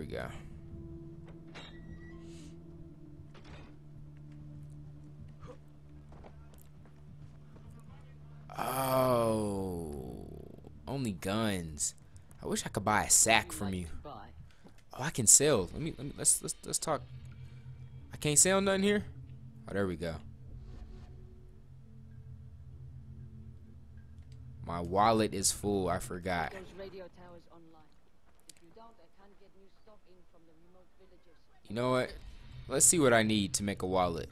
we go. Oh, only guns. I wish I could buy a sack from you. Oh, I can sell. Let me let's talk. I can't sell nothing here. Oh, there we go. My wallet is full. I forgot. You know what? Let's see what I need to make a wallet.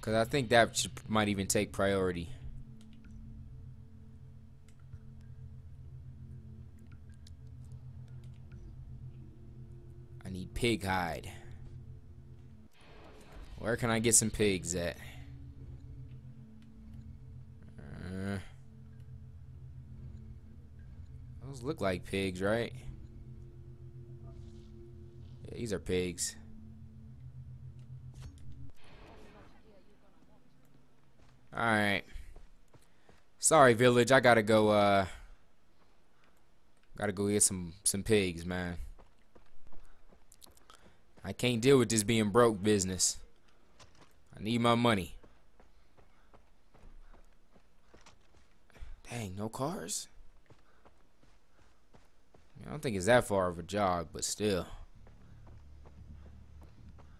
Because I think that might even take priority. I need pig hide. Where can I get some pigs at? Those look like pigs, right? Yeah, these are pigs. Alright. Sorry, village. I gotta go get some pigs, man. I can't deal with this being broke business. I need my money. Dang, no cars? I don't think it's that far of a jog, but still.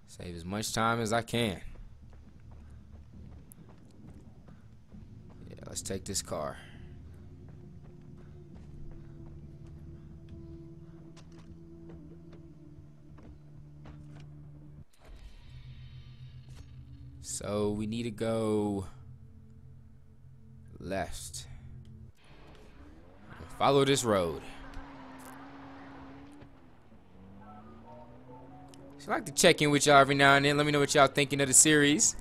Save as much time as I can. Yeah, let's take this car. So we need to go left. Follow this road. I like to check in with y'all every now and then. Let me know what y'all thinking of the series.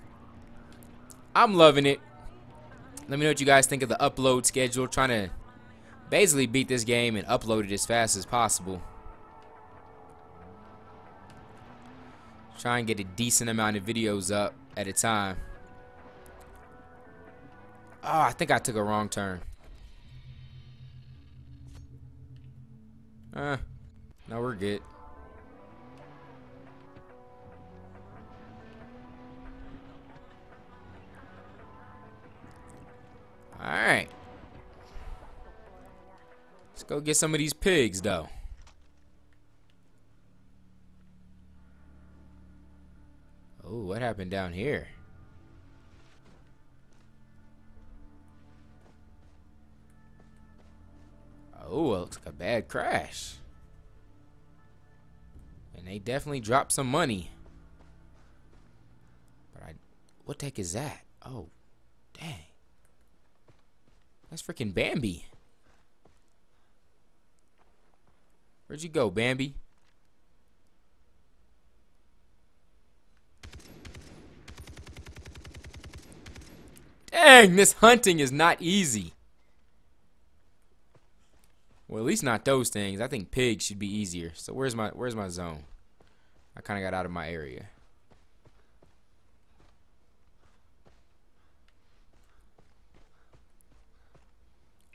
I'm loving it. Let me know what you guys think of the upload schedule. Trying to basically beat this game and upload it as fast as possible. Try and get a decent amount of videos up at a time. Oh, I think I took a wrong turn. No, we're good. Alright. Let's go get some of these pigs, though. Oh, what happened down here? Oh, it looks like a bad crash. And they definitely dropped some money. But what the heck is that? Oh, dang. That's freaking Bambi. Where'd you go, Bambi? Dang, this hunting is not easy. Well, at least not those things. I think pigs should be easier. So where's my zone? I kind of got out of my area.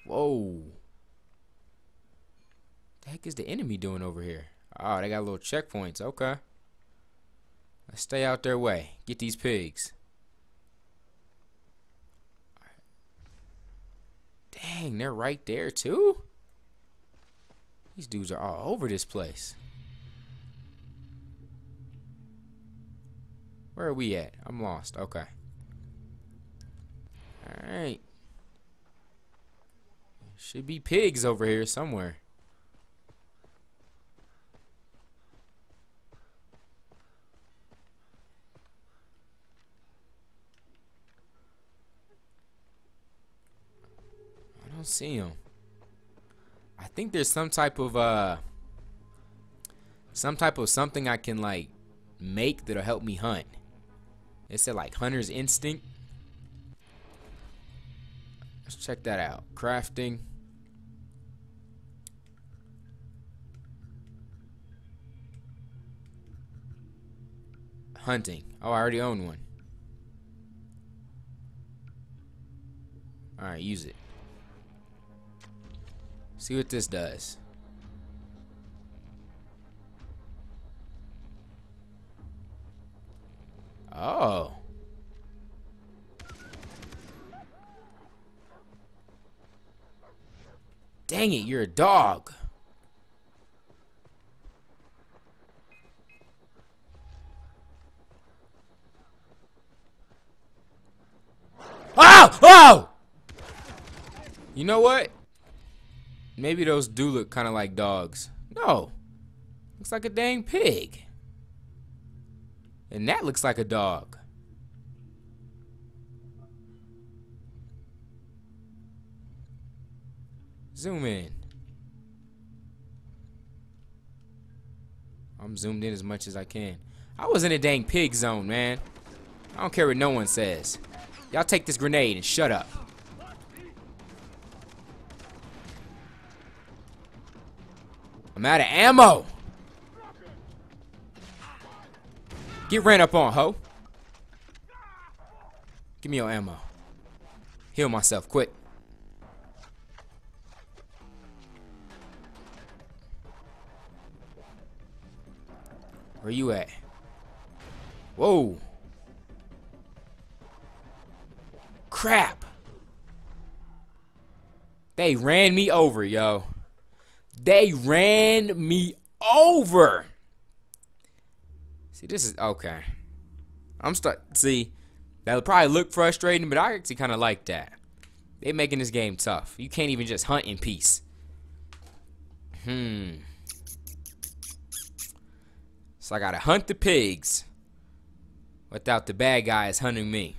Whoa. The heck is the enemy doing over here? Oh, they got little checkpoints. Okay. Let's stay out their way. Get these pigs. Dang, they're right there too? These dudes are all over this place. Where are we at? I'm lost. Okay. Alright. Should be pigs over here somewhere. I don't see them. I think there's some type of something I can like make that'll help me hunt. It said like hunter's instinct. Let's check that out. Crafting. Hunting. Oh, I already own one. Alright, use it. See what this does. Oh. Dang it, you're a dog. Oh! Oh! You know what? Maybe those do look kind of like dogs. No. Looks like a dang pig. And that looks like a dog. Zoom in. I'm zoomed in as much as I can. I was in a dang pig zone, man. I don't care what no one says. Y'all take this grenade and shut up. I'm out of ammo. Get ran up on, ho. Give me your ammo. Heal myself, quick. Where you at? Whoa. Crap. They ran me over, yo. They ran me over. See, this is okay. See, that'll probably look frustrating, but I actually kind of like that. They're making this game tough. You can't even just hunt in peace. So I gotta hunt the pigs without the bad guys hunting me.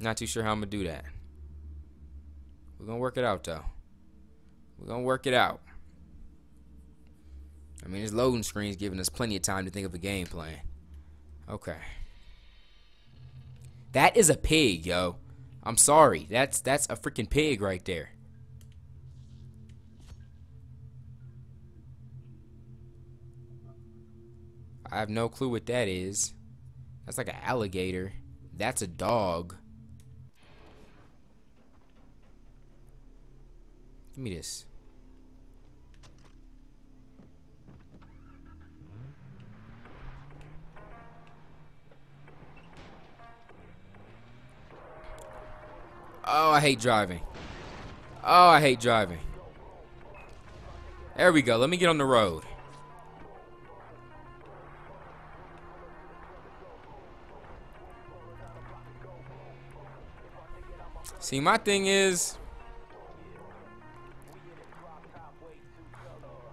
Not too sure how I'm gonna do that. We're gonna work it out though. We're gonna work it out. I mean, this loading screen's giving us plenty of time to think of a game plan. Okay. That is a pig, yo. I'm sorry. That's a freaking pig right there. I have no clue what that is. That's like an alligator. That's a dog. Give me this. Oh, I hate driving. Oh, I hate driving. There we go. Let me get on the road. See, my thing is,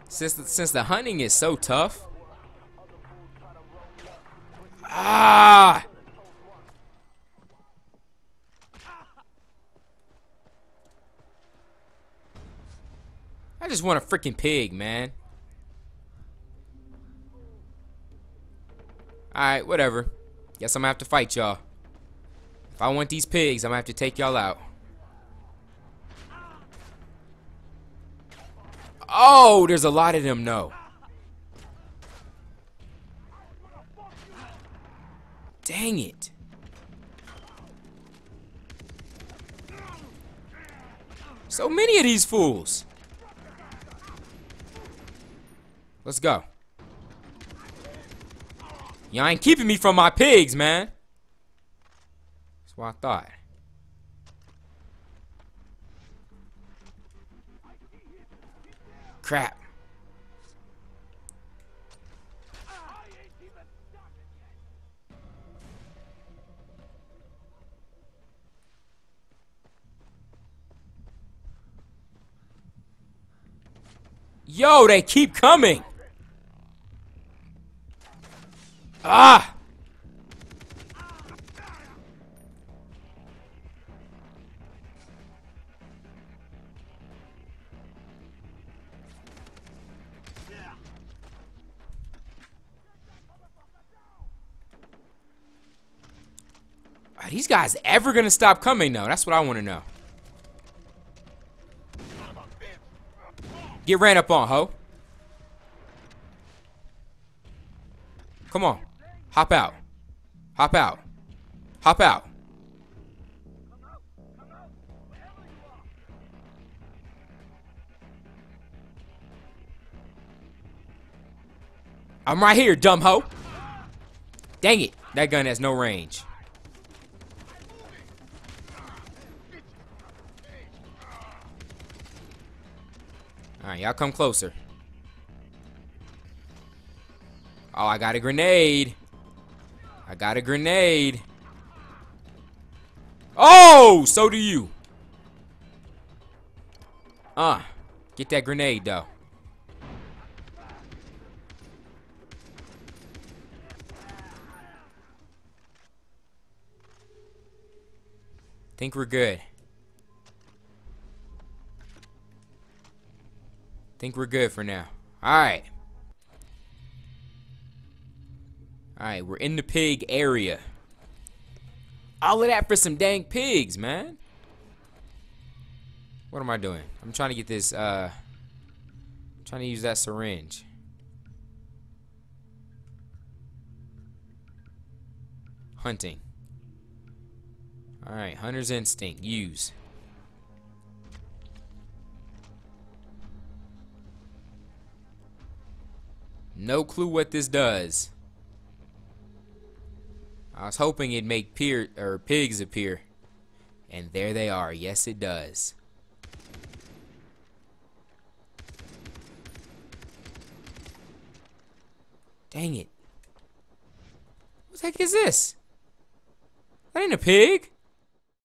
since the hunting is so tough, I just want a freaking pig, man. All right, whatever. Guess I'm gonna have to fight y'all. If I want these pigs, I'm gonna have to take y'all out. Oh, there's a lot of them, no. Dang it. So many of these fools. Let's go. Y'all ain't keeping me from my pigs, man. That's what I thought. Crap. Yo, they keep coming. Ah. Are these guys ever gonna stop coming though? That's what I wanna know. Get ran up on, ho. Come on. Hop out. Hop out. Hop out. I'm right here, dumb ho. Dang it. That gun has no range. Alright, y'all come closer. Oh, I got a grenade. I got a grenade. Oh, so do you. Get that grenade, though. Think we're good. Think we're good for now. Alright. Alright, we're in the pig area. All of that for some dang pigs, man. What am I doing? I'm trying to get this, I'm trying to use that syringe. Hunting. Alright, hunter's instinct. Use. No clue what this does. I was hoping it'd make pigs appear. And there they are. Yes, it does. Dang it. What the heck is this? That ain't a pig.